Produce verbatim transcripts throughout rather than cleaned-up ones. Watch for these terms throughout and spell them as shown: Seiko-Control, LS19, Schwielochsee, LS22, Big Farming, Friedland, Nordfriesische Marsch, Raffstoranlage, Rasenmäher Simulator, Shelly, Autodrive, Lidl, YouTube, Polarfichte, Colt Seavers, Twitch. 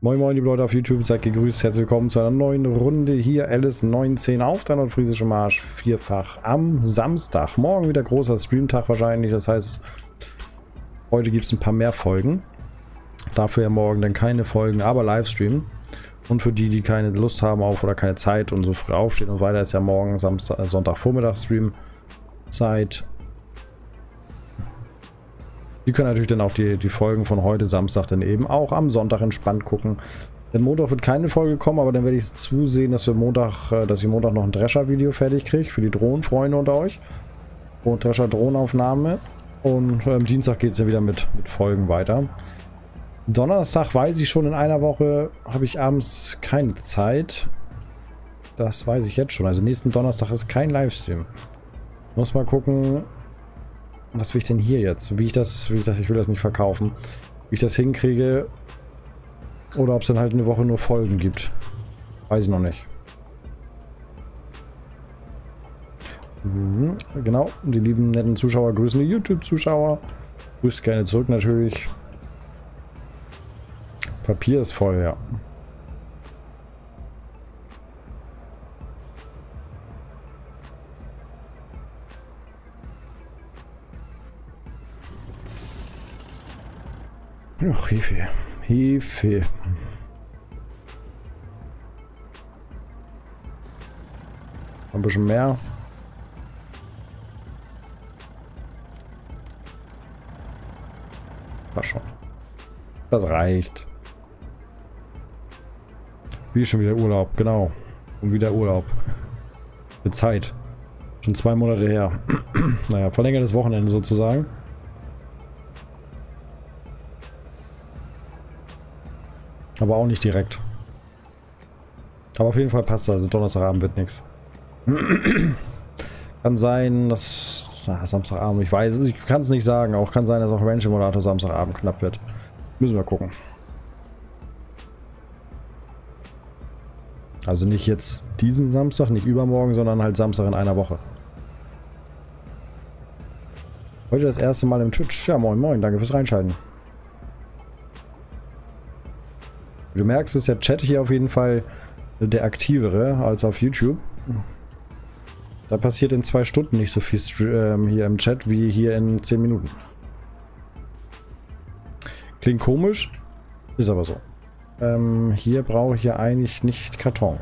Moin moin, liebe Leute auf YouTube, seid gegrüßt, herzlich willkommen zu einer neuen Runde hier L S neunzehn auf der Nordfriesische Marsch, vierfach am Samstag. Morgen wieder großer Streamtag wahrscheinlich, das heißt, heute gibt es ein paar mehr Folgen. Dafür ja morgen dann keine Folgen, aber Livestream. Und für die, die keine Lust haben auf oder keine Zeit und so früh aufstehen und weiter, ist ja morgen Samstag, Sonntagvormittag Stream Zeit. Die können natürlich dann auch die, die Folgen von heute Samstag dann eben auch am Sonntag entspannt gucken. Denn Montag wird keine Folge kommen, aber dann werde ich zusehen, dass wir Montag, dass ich Montag noch ein Drescher-Video fertig kriege für die Drohnenfreunde unter euch. Und Drescher-Drohnenaufnahme. Und am Dienstag geht es ja wieder mit, mit Folgen weiter. Donnerstag weiß ich schon, in einer Woche habe ich abends keine Zeit. Das weiß ich jetzt schon. Also nächsten Donnerstag ist kein Livestream. Muss mal gucken. Was will ich denn hier jetzt? Wie ich das, wie ich das, ich will das nicht verkaufen. Wie ich das hinkriege. Oder ob es dann halt eine Woche nur Folgen gibt. Weiß ich noch nicht. Mhm, genau, die lieben netten Zuschauer grüßen die YouTube-Zuschauer. Grüßt gerne zurück natürlich. Papier ist voll, ja. Ach, Hefe. Hefe. Ein bisschen mehr. War schon. Das reicht. Wie schon wieder Urlaub, genau. Und wieder Urlaub. Mit Zeit. Schon zwei Monate her. Naja, verlängertes Wochenende sozusagen. Aber auch nicht direkt. Aber auf jeden Fall passt das. Also Donnerstagabend wird nichts. Kann sein, dass... Na, Samstagabend, ich weiß es, ich kann es nicht sagen. Auch kann sein, dass auch Range Simulator Samstagabend knapp wird. Müssen wir gucken. Also nicht jetzt diesen Samstag, nicht übermorgen, sondern halt Samstag in einer Woche. Heute das erste Mal im Twitch. Ja, moin moin, danke fürs Reinschalten. Du merkst, ist der Chat hier auf jeden Fall der aktivere als auf YouTube. Da passiert in zwei Stunden nicht so viel ähm, hier im Chat wie hier in zehn Minuten. Klingt komisch, ist aber so. Ähm, hier brauche ich ja eigentlich nicht Karton.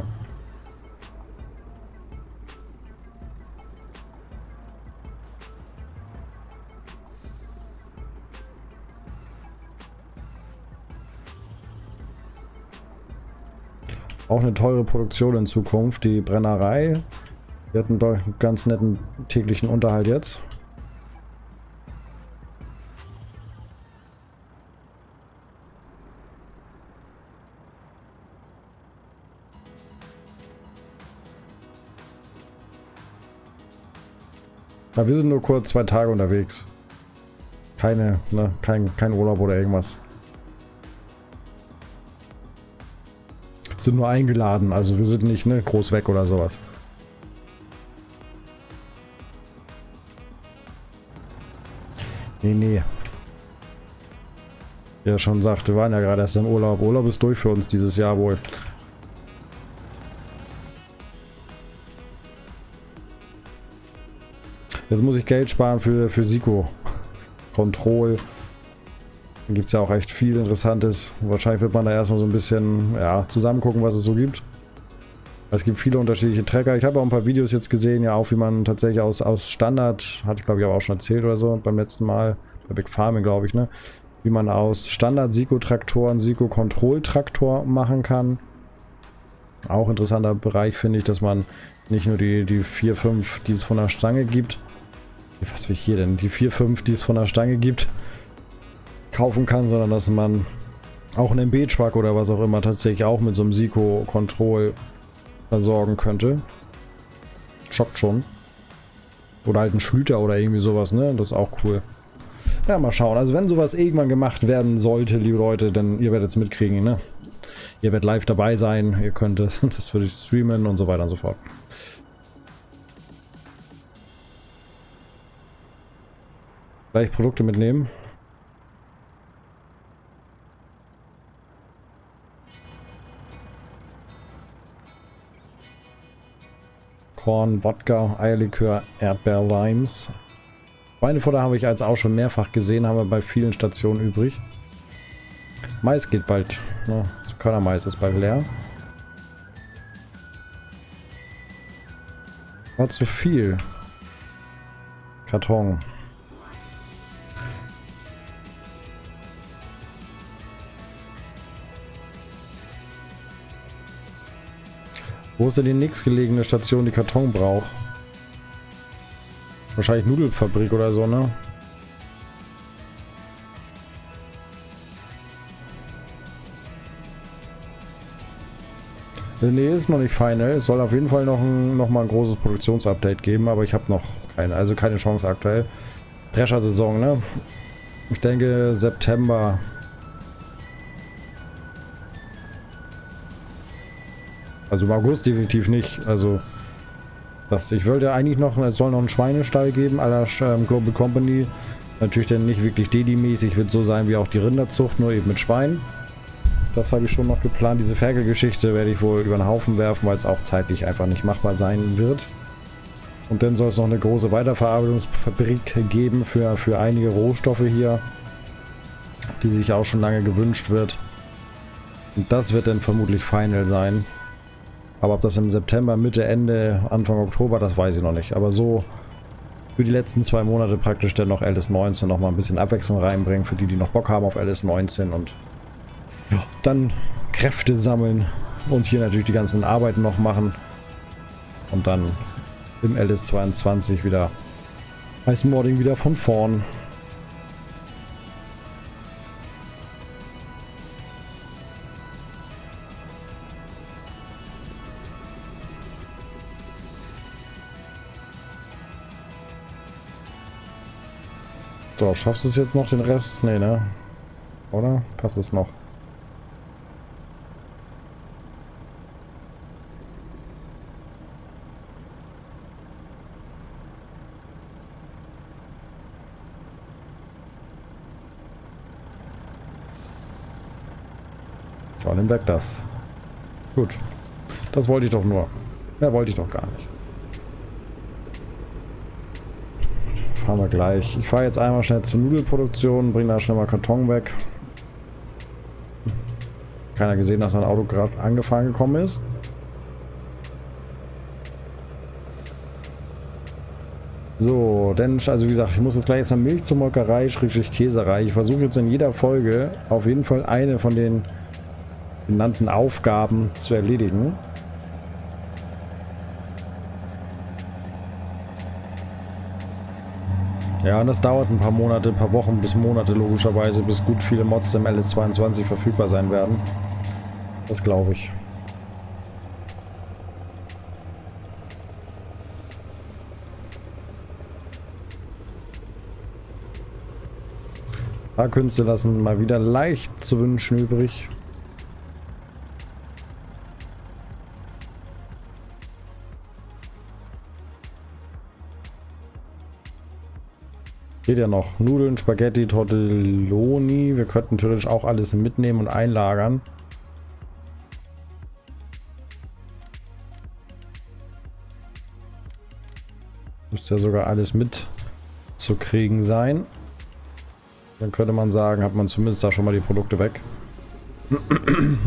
Auch eine teure Produktion in Zukunft, die Brennerei. Wir hatten doch einen ganz netten täglichen Unterhalt jetzt. Ja, wir sind nur kurz zwei Tage unterwegs. Keine, ne, kein, kein Urlaub oder irgendwas. Sind nur eingeladen, also wir sind nicht, ne, groß weg oder sowas. Nee, nee. Wie er schon sagt, wir waren ja gerade erst im Urlaub. Urlaub ist durch für uns dieses Jahr wohl. Jetzt muss ich Geld sparen für, für Seiko-Control. Da gibt es ja auch echt viel Interessantes. Wahrscheinlich wird man da erstmal so ein bisschen, ja, zusammen gucken, was es so gibt. Es gibt viele unterschiedliche Tracker. Ich habe auch ein paar Videos jetzt gesehen, ja auch, wie man tatsächlich aus, aus Standard, hatte ich glaube ich aber auch schon erzählt oder so, beim letzten Mal, bei Big Farming glaube ich, ne, wie man aus Standard Seiko-Traktoren Seiko-Control-Traktor machen kann. Auch interessanter Bereich finde ich, dass man nicht nur die, die vier, fünf, die es von der Stange gibt, was will ich hier denn, die vier, fünf, die es von der Stange gibt, kaufen kann, sondern dass man auch einen M B-Truck oder was auch immer tatsächlich auch mit so einem Seiko-Control versorgen könnte. Schockt schon. Oder halt einen Schlüter oder irgendwie sowas, ne? Das ist auch cool. Ja, mal schauen. Also wenn sowas irgendwann gemacht werden sollte, liebe Leute, dann ihr werdet es mitkriegen, ne? Ihr werdet live dabei sein, ihr könnt das, das würde ich streamen und so weiter und so fort. Gleich Produkte mitnehmen. Korn, Wodka, Eierlikör, Erdbeerlimes. Schweinefutter habe ich als auch schon mehrfach gesehen, haben wir bei vielen Stationen übrig. Mais geht bald. Ne? Das Körnermais ist bald leer. War zu viel. Karton. Wo ist denn die nächstgelegene Station, die Karton braucht? Wahrscheinlich Nudelfabrik oder so, ne? Ne, ist noch nicht final. Es soll auf jeden Fall noch, ein, noch mal ein großes Produktionsupdate geben, aber ich habe noch keine, also keine Chance aktuell. Drescher-Saison, ne? Ich denke September. Also im August definitiv nicht. Also das, ich wollte eigentlich noch, es soll noch einen Schweinestall geben, à la ähm, Global Company. Natürlich dann nicht wirklich Dedi-mäßig, wird so sein wie auch die Rinderzucht, nur eben mit Schweinen. Das habe ich schon noch geplant. Diese Ferkelgeschichte werde ich wohl über den Haufen werfen, weil es auch zeitlich einfach nicht machbar sein wird. Und dann soll es noch eine große Weiterverarbeitungsfabrik geben für, für einige Rohstoffe hier, die sich auch schon lange gewünscht wird. Und das wird dann vermutlich final sein. Aber ob das im September, Mitte, Ende, Anfang Oktober, das weiß ich noch nicht. Aber so für die letzten zwei Monate praktisch dann noch L S neunzehn noch mal ein bisschen Abwechslung reinbringen. Für die, die noch Bock haben auf L S neunzehn und ja, dann Kräfte sammeln und hier natürlich die ganzen Arbeiten noch machen. Und dann im L S zweiundzwanzig wieder Eismording wieder von vorn. So, schaffst du es jetzt noch den Rest? Nee, ne? Oder? Passt es noch? So, nimm weg das. Gut. Das wollte ich doch nur. Mehr wollte ich doch gar nicht. Fahren wir gleich. Ich fahre jetzt einmal schnell zur Nudelproduktion, bringe da schnell mal Karton weg. Keiner gesehen, dass ein Auto gerade angefahren gekommen ist. So, denn, also wie gesagt, ich muss jetzt gleich erstmal Milch zur Molkerei, Schrägstrich Käserei. Ich versuche jetzt in jeder Folge auf jeden Fall eine von den genannten Aufgaben zu erledigen. Ja, und das dauert ein paar Monate, ein paar Wochen bis Monate logischerweise, bis gut viele Mods im L S zweiundzwanzig verfügbar sein werden. Das glaube ich. Ein paar Künste lassen mal wieder leicht zu wünschen übrig. Geht ja noch. Nudeln, Spaghetti, Tortelloni. Wir könnten natürlich auch alles mitnehmen und einlagern. Müsste ja sogar alles mitzukriegen sein. Dann könnte man sagen, hat man zumindest da schon mal die Produkte weg.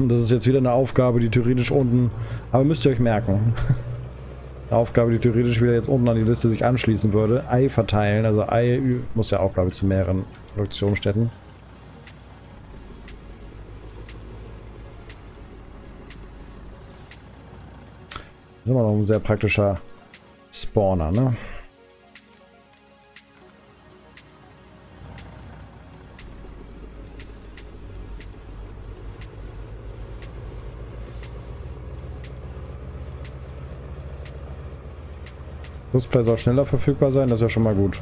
Das ist jetzt wieder eine Aufgabe, die theoretisch unten... Aber müsst ihr euch merken. Eine Aufgabe, die theoretisch wieder jetzt unten an die Liste sich anschließen würde. Ei verteilen, also Ei muss ja auch, glaube ich, zu mehreren Produktionsstätten. Das ist immer noch ein sehr praktischer Spawner, ne? Display soll schneller verfügbar sein, das ist ja schon mal gut.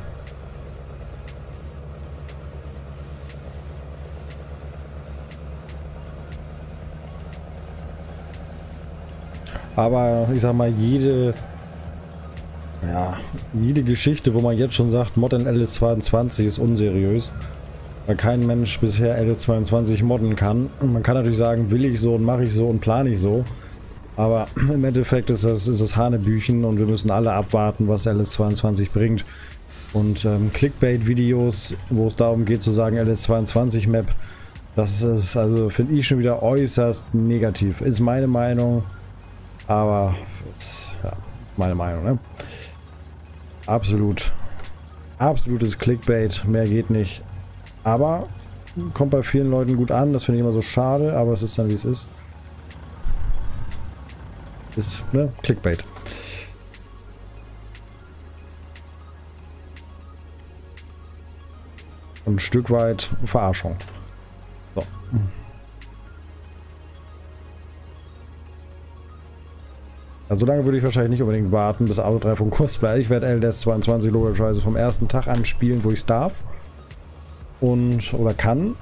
Aber ich sag mal, jede, ja, jede Geschichte, wo man jetzt schon sagt, Mod in L S zweiundzwanzig ist unseriös, weil kein Mensch bisher L S zweiundzwanzig modden kann. Und man kann natürlich sagen, will ich so und mache ich so und plane ich so. Aber im Endeffekt ist das, ist das Hanebüchen und wir müssen alle abwarten, was L S zweiundzwanzig bringt. Und ähm, Clickbait-Videos, wo es darum geht zu sagen L S zweiundzwanzig Map, das ist also, finde ich, schon wieder äußerst negativ. Ist meine Meinung, aber ist, ja, meine Meinung, ne? Absolut. Absolutes Clickbait, mehr geht nicht. Aber kommt bei vielen Leuten gut an, das finde ich immer so schade, aber es ist dann wie es ist. Ist, ne? Clickbait. Und ein Stück weit Verarschung. So. Also lange würde ich wahrscheinlich nicht unbedingt warten, bis Autodrive vom Kurs bleibt. Ich werde L S zweiundzwanzig logischerweise vom ersten Tag an spielen, wo ich es darf. Und, oder kann.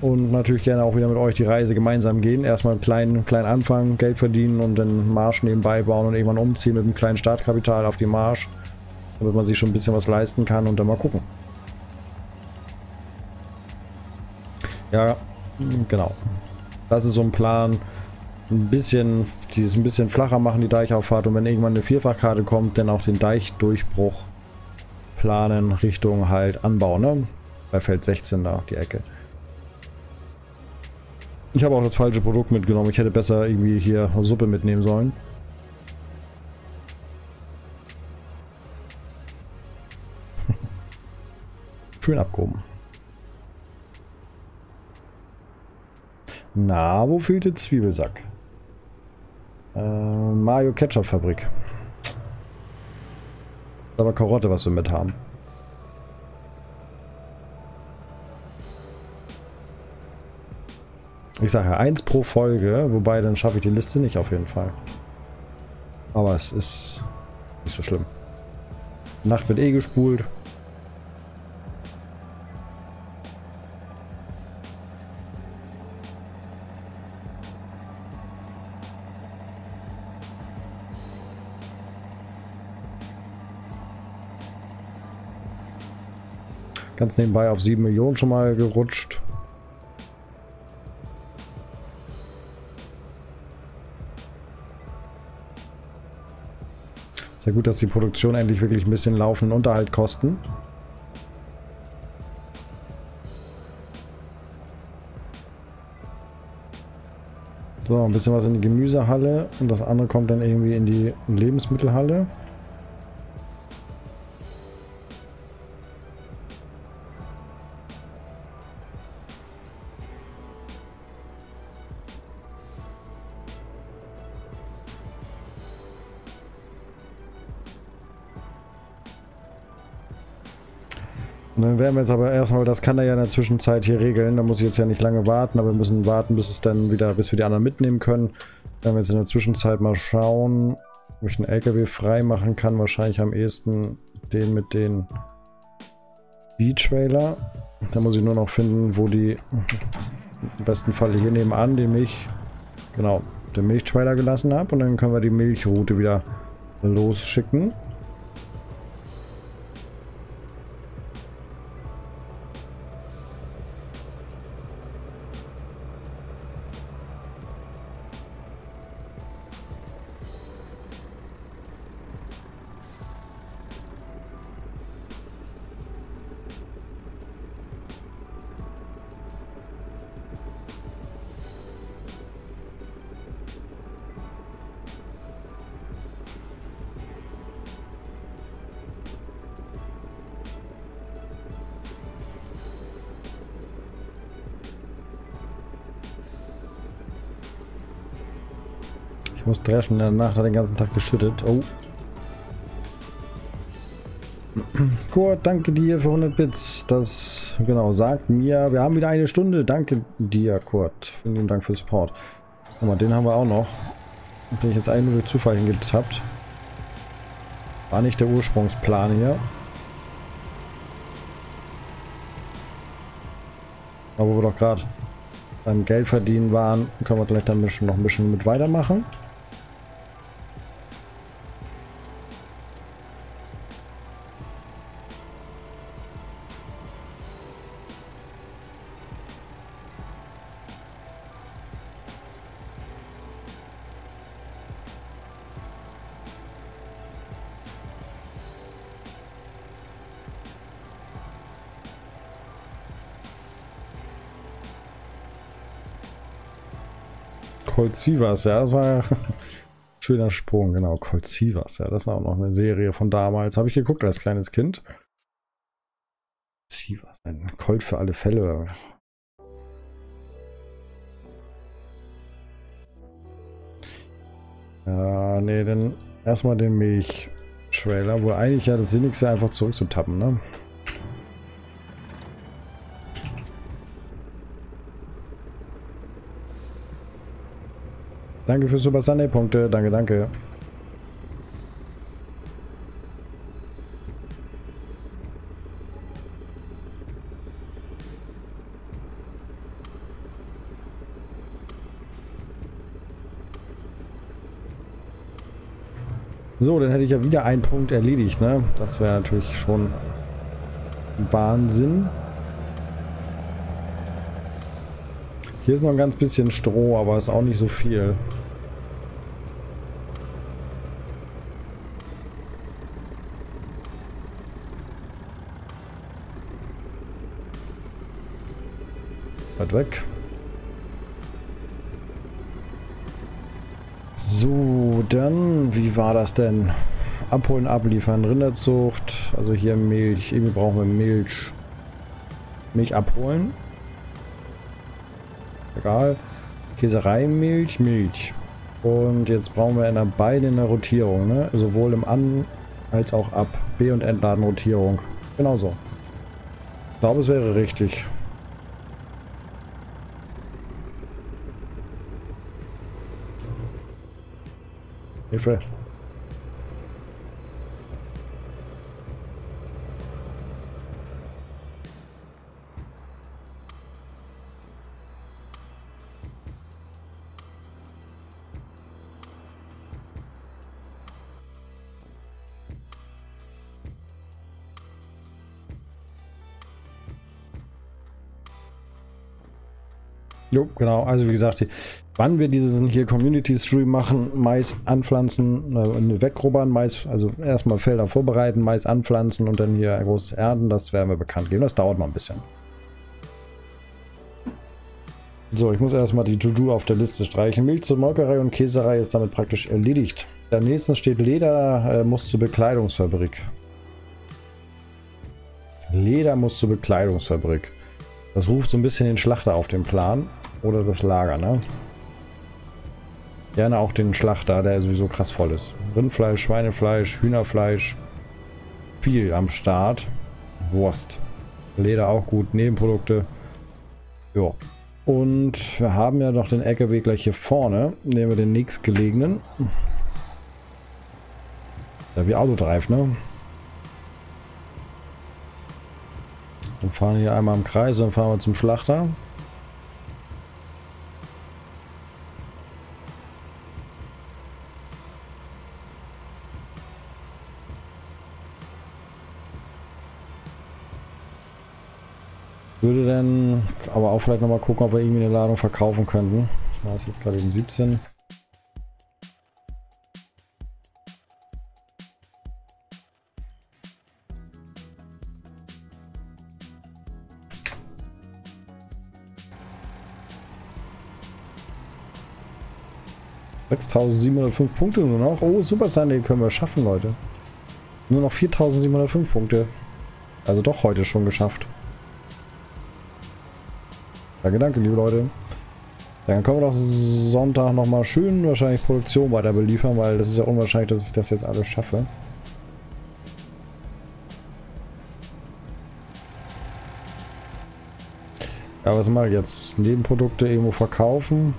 Und natürlich gerne auch wieder mit euch die Reise gemeinsam gehen. Erstmal kleinen, kleinen Anfang, Geld verdienen und dann Marsch nebenbei bauen und irgendwann umziehen mit einem kleinen Startkapital auf die Marsch. Damit man sich schon ein bisschen was leisten kann und dann mal gucken. Ja, genau. Das ist so ein Plan. Ein bisschen, die ist ein bisschen flacher machen, die Deichauffahrt. Und wenn irgendwann eine Vierfachkarte kommt, dann auch den Deichdurchbruch planen, Richtung halt anbauen, ne? Bei Feld sechzehn da, die Ecke. Ich habe auch das falsche Produkt mitgenommen. Ich hätte besser irgendwie hier Suppe mitnehmen sollen. Schön abgehoben. Na, wo fehlt der Zwiebelsack? Äh, Mayo Ketchup Fabrik. Aber Karotte, was wir mit haben. Ich sage ja, eins pro Folge, wobei dann schaffe ich die Liste nicht auf jeden Fall. Aber es ist nicht so schlimm. Nacht wird eh gespult. Ganz nebenbei auf sieben Millionen schon mal gerutscht. Sehr gut, dass die Produktion endlich wirklich ein bisschen laufenden Unterhalt kosten. So, ein bisschen was in die Gemüsehalle und das andere kommt dann irgendwie in die Lebensmittelhalle. Dann werden wir jetzt aber erstmal, das kann er ja in der Zwischenzeit hier regeln, da muss ich jetzt ja nicht lange warten, aber wir müssen warten, bis es dann wieder, bis wir die anderen mitnehmen können. Dann werden wir jetzt in der Zwischenzeit mal schauen, ob ich einen L K W frei machen kann, wahrscheinlich am ehesten den mit den B-Trailer. Da muss ich nur noch finden, wo die, im besten Fall hier nebenan, die Milch, genau, den Milchtrailer gelassen habe und dann können wir die Milchroute wieder losschicken. Ich muss dreschen, in der Nacht hat den ganzen Tag geschüttet. Oh. Kurt, danke dir für hundert Bits. Das, genau, sagt mir, wir haben wieder eine Stunde. Danke dir, Kurt. Vielen Dank für Support. Guck mal, den haben wir auch noch. Den ich jetzt eigentlich durch Zufall hingetappt. War nicht der Ursprungsplan hier. Aber wir doch gerade beim Geld verdienen waren, können wir gleich dann noch ein bisschen mit weitermachen. Colt Seavers, ja, das war ja schöner Sprung, genau. Colt Seavers, ja, das ist auch noch eine Serie von damals. Habe ich geguckt als kleines Kind. Seavers, ein Colt für alle Fälle. Ja, ne, dann erstmal den Milch-Trailer, wo eigentlich ja das Sinnigste einfach zurückzutappen, ne? Danke für Super Sunday-Punkte. Danke, danke. So, dann hätte ich ja wieder einen Punkt erledigt, ne? Das wäre natürlich schon Wahnsinn. Hier ist noch ein ganz bisschen Stroh, aber ist auch nicht so viel. Weit weg. So, dann, wie war das denn? Abholen, abliefern, Rinderzucht, also hier Milch. Irgendwie brauchen wir Milch. Milch abholen. Egal. Käserei, Milch, Milch. Und jetzt brauchen wir in der beide in der Rotierung, ne? Sowohl im An- als auch Ab. B- und Entladen Rotierung. Genauso. Ich glaube, es wäre richtig. Hilfe. Jo, genau. Also wie gesagt, wann wir diesen hier Community-Stream machen, Mais anpflanzen, äh, wegrubbern, Mais, also erstmal Felder vorbereiten, Mais anpflanzen und dann hier ein großes Ernten, das werden wir bekannt geben. Das dauert noch ein bisschen. So, ich muss erstmal die To-Do auf der Liste streichen. Milch zur Molkerei und Käserei ist damit praktisch erledigt. Am nächsten steht Leder äh, muss zur Bekleidungsfabrik. Leder muss zur Bekleidungsfabrik. Das ruft so ein bisschen den Schlachter auf den Plan. Oder das Lager, ne? Gerne auch den Schlachter, der sowieso krass voll ist. Rindfleisch, Schweinefleisch, Hühnerfleisch. Viel am Start. Wurst. Leder auch gut. Nebenprodukte. Jo. Und wir haben ja noch den L K W gleich hier vorne. Nehmen wir den nächstgelegenen. Da wie Autodrive, ne? Dann fahren wir hier einmal im Kreis, dann fahren wir zum Schlachter. Würde dann aber auch vielleicht nochmal gucken, ob wir irgendwie eine Ladung verkaufen könnten. Das war jetzt gerade eben siebzehn. sechstausendsiebenhundertfünf Punkte nur noch. Oh, Super Sunday können wir schaffen, Leute. Nur noch viertausendsiebenhundertfünf Punkte. Also doch heute schon geschafft. Danke, danke, liebe Leute. Dann können wir doch Sonntag nochmal schön wahrscheinlich Produktion weiter beliefern, weil das ist ja unwahrscheinlich, dass ich das jetzt alles schaffe. Aber was mache ich jetzt? Nebenprodukte irgendwo verkaufen.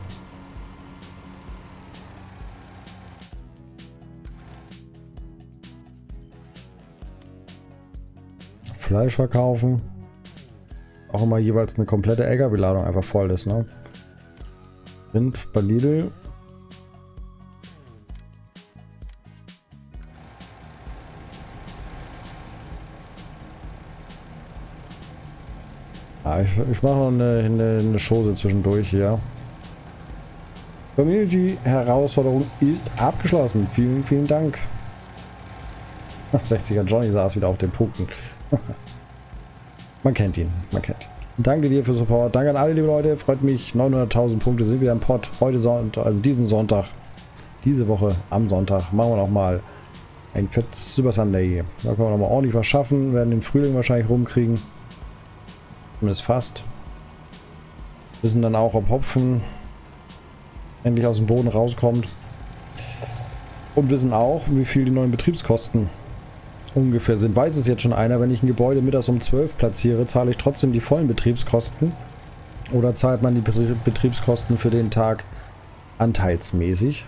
Fleisch verkaufen. Auch immer jeweils eine komplette L K W-Ladung einfach voll ist, ne? Rind bei Lidl. Ah, ich, ich mache noch eine, eine, eine Chose zwischendurch hier. Community-Herausforderung ist abgeschlossen. Vielen, vielen Dank. sechziger Johnny saß wieder auf den Punkten. Man kennt ihn, man kennt ihn. Danke dir für Support. Danke an alle, liebe Leute. Freut mich. neunhunderttausend Punkte sind wieder im Pott. Heute Sonntag, also diesen Sonntag. Diese Woche am Sonntag machen wir nochmal ein fettes Super Sunday. Da können wir nochmal ordentlich was schaffen. Wir werden den Frühling wahrscheinlich rumkriegen. Zumindest fast. Wir wissen dann auch, ob Hopfen endlich aus dem Boden rauskommt. Und wissen auch, wie viel die neuen Betriebskosten ungefähr sind. Weiß es jetzt schon einer, wenn ich ein Gebäude mittags um zwölf platziere, zahle ich trotzdem die vollen Betriebskosten? Oder zahlt man die Betriebskosten für den Tag anteilsmäßig?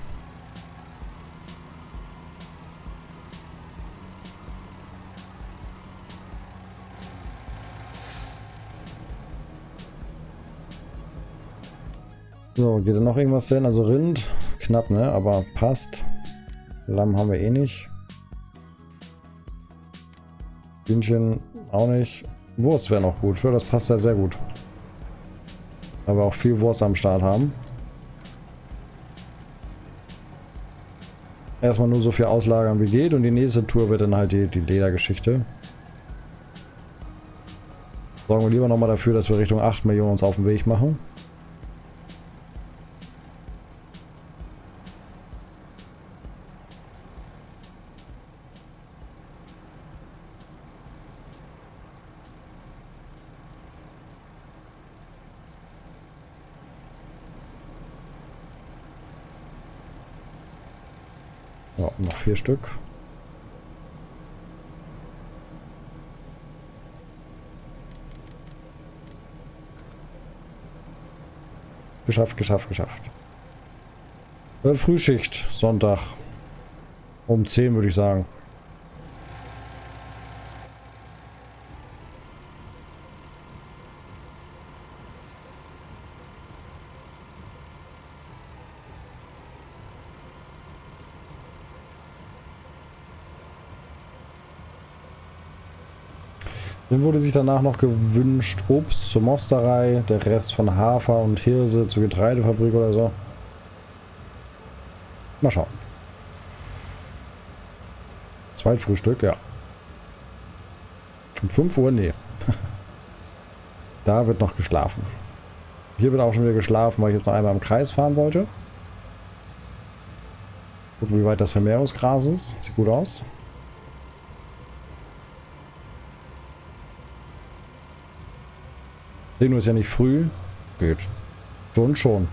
So, geht da noch irgendwas hin? Also Rind, knapp, ne? Aber passt. Lamm haben wir eh nicht. Hühnchen auch nicht. Wurst wäre noch gut. Sure, das passt ja sehr gut. Aber auch viel Wurst am Start haben. Erstmal nur so viel auslagern wie geht und die nächste Tour wird dann halt die, die Ledergeschichte. Sorgen wir lieber nochmal dafür, dass wir Richtung acht Millionen uns auf den Weg machen. Ja, noch vier Stück. Geschafft, geschafft, geschafft. Äh, Frühschicht, Sonntag. Um zehn würde ich sagen. Dann wurde sich danach noch gewünscht Obst zur Mosterei, der Rest von Hafer und Hirse zur Getreidefabrik oder so. Mal schauen. Zweitfrühstück, ja. Um fünf Uhr? Nee. Da wird noch geschlafen. Hier wird auch schon wieder geschlafen, weil ich jetzt noch einmal im Kreis fahren wollte. Gucken, wie weit das Vermehrungsgras ist. Sieht gut aus. Nur ist ja nicht früh. Geht. Schon schon.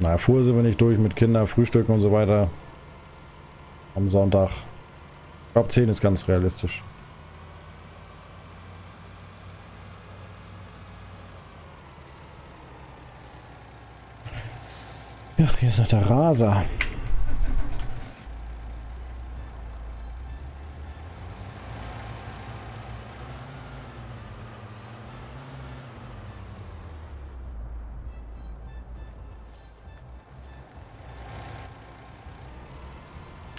Na, fuhr sind wir nicht durch mit Kindern, Frühstücken und so weiter. Am Sonntag. Ich glaube zehn ist ganz realistisch. Ja, hier ist noch der Raser.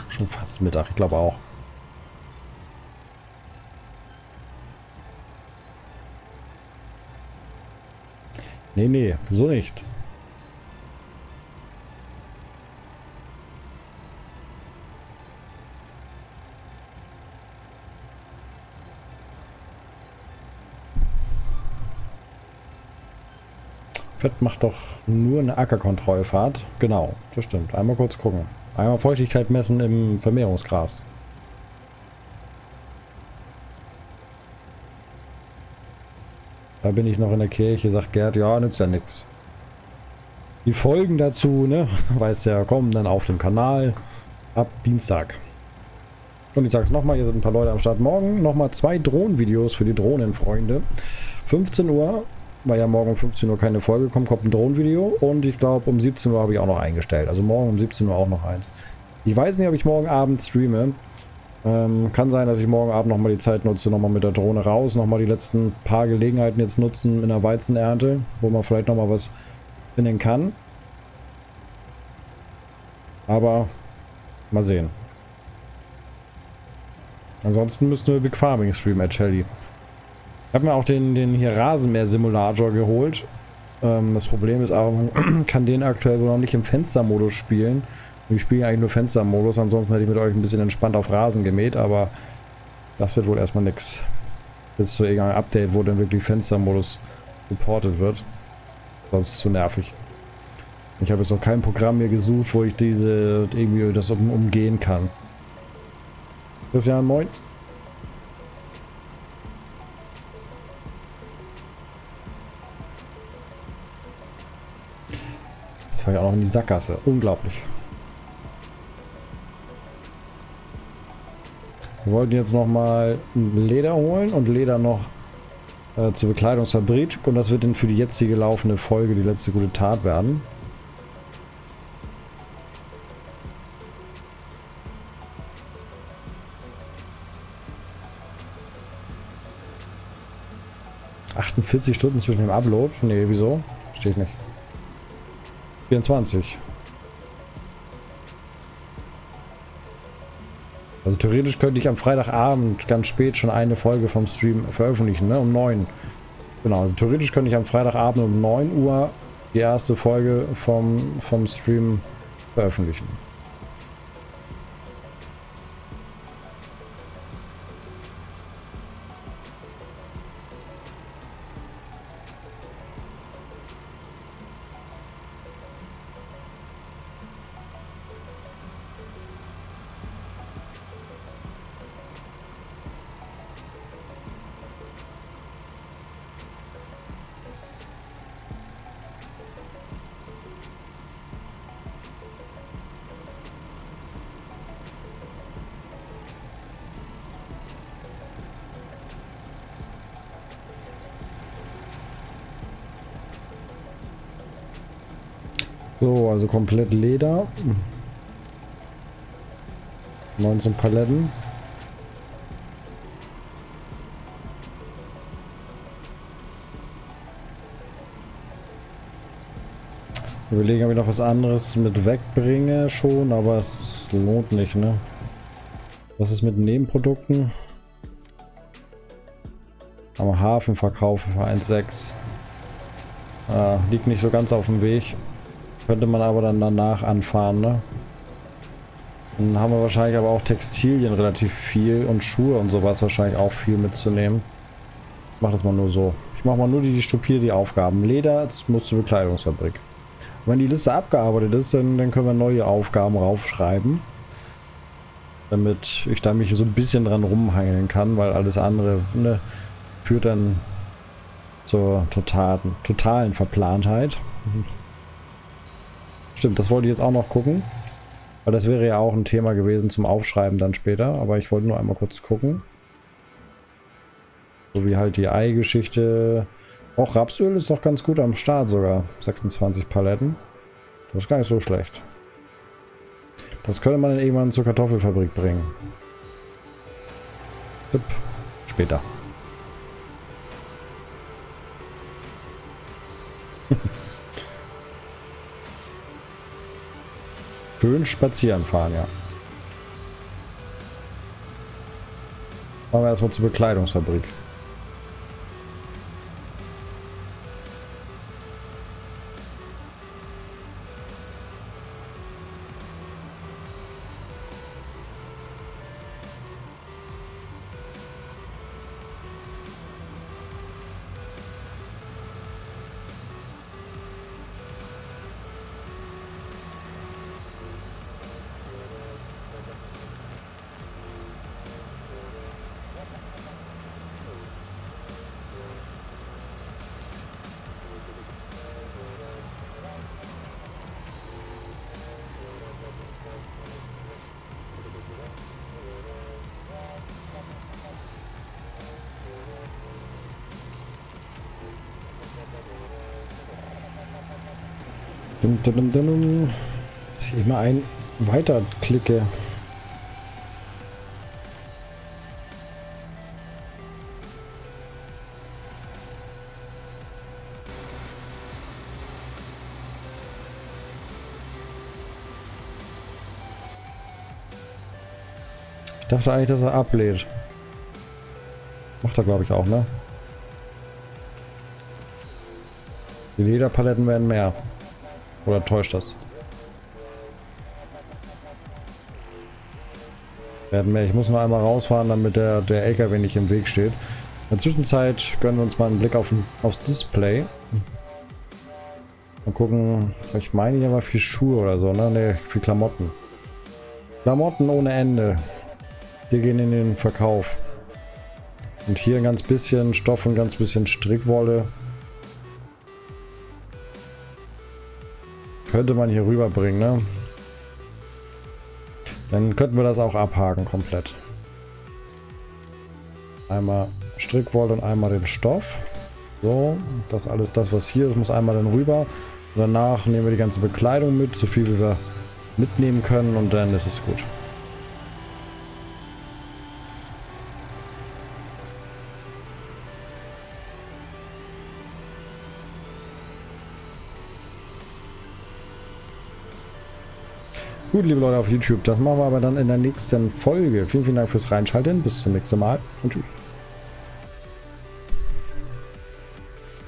Schon fast Mittag, ich glaube auch. Nee, nee, so nicht. Fett macht doch nur eine Ackerkontrollfahrt. Genau, das stimmt. Einmal kurz gucken. Einmal Feuchtigkeit messen im Vermehrungsgras. Da bin ich noch in der Kirche, sagt Gerd, ja, nützt ja nichts. Die Folgen dazu, ne, weißt ja, kommen dann auf dem Kanal ab Dienstag. Und ich sag's nochmal, hier sind ein paar Leute am Start. Morgen nochmal zwei Drohnenvideos für die Drohnenfreunde. fünfzehn Uhr. Weil ja morgen um fünfzehn Uhr keine Folge kommt, kommt ein Drohnenvideo. Und ich glaube, um siebzehn Uhr habe ich auch noch eingestellt. Also morgen um siebzehn Uhr auch noch eins. Ich weiß nicht, ob ich morgen Abend streame. Ähm, kann sein, dass ich morgen Abend nochmal die Zeit nutze, nochmal mit der Drohne raus, nochmal die letzten paar Gelegenheiten jetzt nutzen in der Weizenernte, wo man vielleicht nochmal was finden kann. Aber mal sehen. Ansonsten müssten wir Big Farming streamen at Shelly. Ich habe mir auch den, den hier Rasenmäher Simulator geholt. Ähm, das Problem ist aber, man kann den aktuell noch nicht im Fenstermodus spielen, Wir spielen eigentlich nur Fenstermodus, ansonsten hätte ich mit euch ein bisschen entspannt auf Rasen gemäht, aber das wird wohl erstmal nix. Bis zu irgendeinem Update, wo dann wirklich Fenstermodus supportet wird. Sonst ist es zu nervig. Ich habe jetzt noch kein Programm mir gesucht, wo ich diese irgendwie das um, umgehen kann. Christian, moin. Jetzt fahre ich auch noch in die Sackgasse. Unglaublich. Wir wollten jetzt nochmal Leder holen und Leder noch äh, zur Bekleidungsfabrik. Und das wird dann für die jetzige laufende Folge die letzte gute Tat werden. achtundvierzig Stunden zwischen dem Upload? Ne, wieso? Steht nicht. vierundzwanzig. Also theoretisch könnte ich am Freitagabend ganz spät schon eine Folge vom Stream veröffentlichen, ne? Um neun. Genau, also theoretisch könnte ich am Freitagabend um neun Uhr die erste Folge vom, vom Stream veröffentlichen. So, also komplett Leder. neunzehn Paletten. Überlegen, ob ich noch was anderes mit wegbringe schon, aber es lohnt nicht, ne? Was ist mit Nebenprodukten? Am Hafen verkaufe für eins Komma sechs. Ah, liegt nicht so ganz auf dem Weg. Könnte man aber dann danach anfahren, ne? Dann haben wir wahrscheinlich aber auch Textilien relativ viel und Schuhe und sowas wahrscheinlich auch viel mitzunehmen. Ich mach das mal nur so. Ich mach mal nur die, die stupide die Aufgaben. Leder, das muss zur Bekleidungsfabrik. Und wenn die Liste abgearbeitet ist, dann, dann können wir neue Aufgaben raufschreiben. Damit ich da mich so ein bisschen dran rumhangeln kann, weil alles andere, ne, führt dann zur totalen, totalen Verplantheit. Mhm. Stimmt, das wollte ich jetzt auch noch gucken, weil das wäre ja auch ein Thema gewesen zum Aufschreiben dann später, aber ich wollte nur einmal kurz gucken. So wie halt die Ei-Geschichte. Auch Rapsöl ist doch ganz gut am Start sogar. sechsundzwanzig Paletten. Das ist gar nicht so schlecht. Das könnte man dann irgendwann zur Kartoffelfabrik bringen. Tipp. Später. Schön spazieren fahren, ja. Fahren wir erstmal zur Bekleidungsfabrik. Dass ich immer ein weiter klicke. Ich dachte eigentlich, dass er ablehnt. Macht er, glaube ich, auch, ne? Die Lederpaletten werden mehr. Oder täuscht das? Ich muss mal einmal rausfahren, damit der, der L K W nicht im Weg steht. In der Zwischenzeit gönnen wir uns mal einen Blick auf, aufs Display. Mal gucken, ich meine hier war viel Schuhe oder so, ne? Ne, viel Klamotten. Klamotten ohne Ende. Die gehen in den Verkauf. Und hier ein ganz bisschen Stoff und ganz bisschen Strickwolle. Könnte man hier rüberbringen, ne? Dann könnten wir das auch abhaken komplett. Einmal Strickwolle und einmal den Stoff. So, das alles, das was hier ist, muss einmal dann rüber. Und danach nehmen wir die ganze Bekleidung mit, so viel wie wir mitnehmen können, und dann ist es gut. Gut, liebe Leute auf YouTube, das machen wir aber dann in der nächsten Folge. Vielen, vielen Dank fürs Reinschalten. Bis zum nächsten Mal und tschüss.